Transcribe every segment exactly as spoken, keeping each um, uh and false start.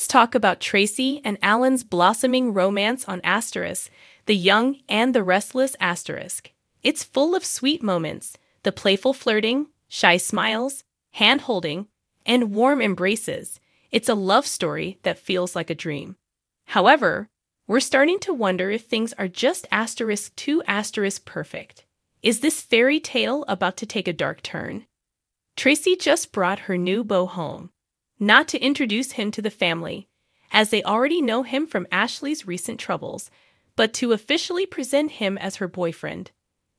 Let's talk about Traci and Alan's blossoming romance on Asterisk, The Young and the Restless Asterisk. It's full of sweet moments, the playful flirting, shy smiles, hand-holding, and warm embraces. It's a love story that feels like a dream. However, we're starting to wonder if things are just asterisk to asterisk perfect. Is this fairy tale about to take a dark turn? Traci just brought her new beau home, not to introduce him to the family, as they already know him from Ashley's recent troubles, but to officially present him as her boyfriend.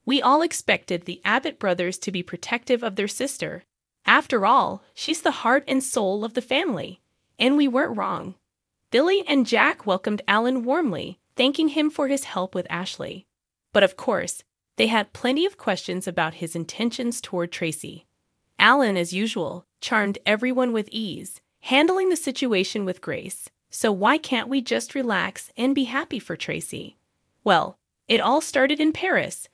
We all expected the Abbott brothers to be protective of their sister. After all, she's the heart and soul of the family, and we weren't wrong. Billy and Jack welcomed Alan warmly, thanking him for his help with Ashley. But of course, they had plenty of questions about his intentions toward Traci. Alan, as usual, charmed everyone with ease, handling the situation with grace. So why can't we just relax and be happy for Traci? Well, it all started in Paris,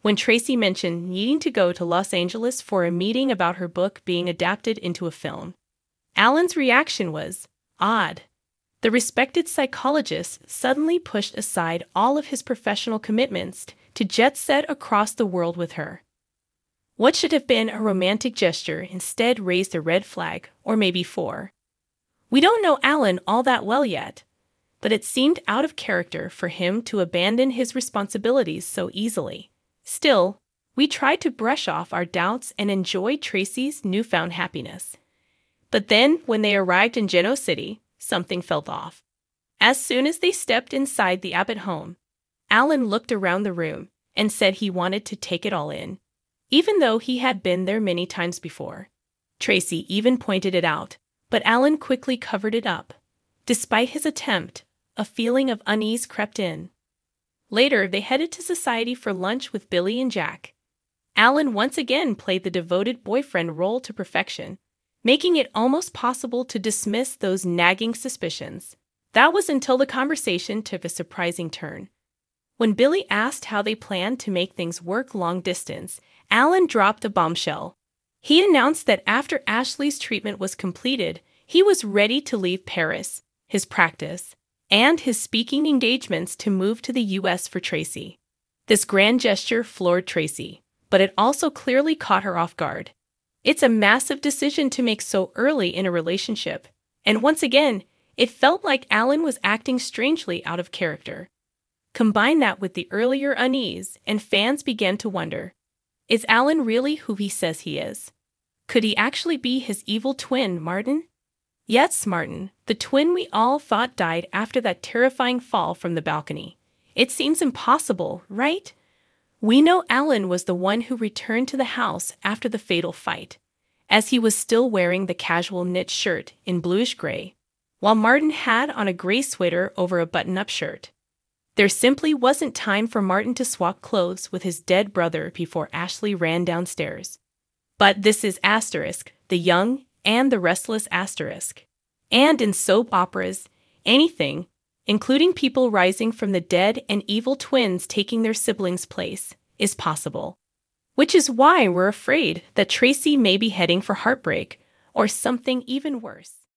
when Traci mentioned needing to go to Los Angeles for a meeting about her book being adapted into a film. Alan's reaction was odd. The respected psychologist suddenly pushed aside all of his professional commitments to jet set across the world with her. What should have been a romantic gesture instead raised a red flag, or maybe four. We don't know Alan all that well yet, but it seemed out of character for him to abandon his responsibilities so easily. Still, we tried to brush off our doubts and enjoy Traci's newfound happiness. But then, when they arrived in Genoa City, something felt off. As soon as they stepped inside the Abbott home, Alan looked around the room and said he wanted to take it all in, even though he had been there many times before. Traci even pointed it out, but Alan quickly covered it up. Despite his attempt, a feeling of unease crept in. Later, they headed to society for lunch with Billy and Jack. Alan once again played the devoted boyfriend role to perfection, making it almost possible to dismiss those nagging suspicions. That was until the conversation took a surprising turn. When Billy asked how they planned to make things work long distance, Alan dropped a bombshell. He announced that after Ashley's treatment was completed, he was ready to leave Paris, his practice, and his speaking engagements to move to the U S for Traci. This grand gesture floored Traci, but it also clearly caught her off guard. It's a massive decision to make so early in a relationship, and once again, it felt like Alan was acting strangely out of character. Combine that with the earlier unease, and fans began to wonder, is Alan really who he says he is? Could he actually be his evil twin, Martin? Yes, Martin, the twin we all thought died after that terrifying fall from the balcony. It seems impossible, right? We know Alan was the one who returned to the house after the fatal fight, as he was still wearing the casual knit shirt in bluish gray, while Martin had on a gray sweater over a button-up shirt. There simply wasn't time for Martin to swap clothes with his dead brother before Ashley ran downstairs. But this is Asterisk, The Young and the Restless Asterisk. And in soap operas, anything, including people rising from the dead and evil twins taking their siblings' place, is possible. Which is why we're afraid that Traci may be heading for heartbreak or something even worse.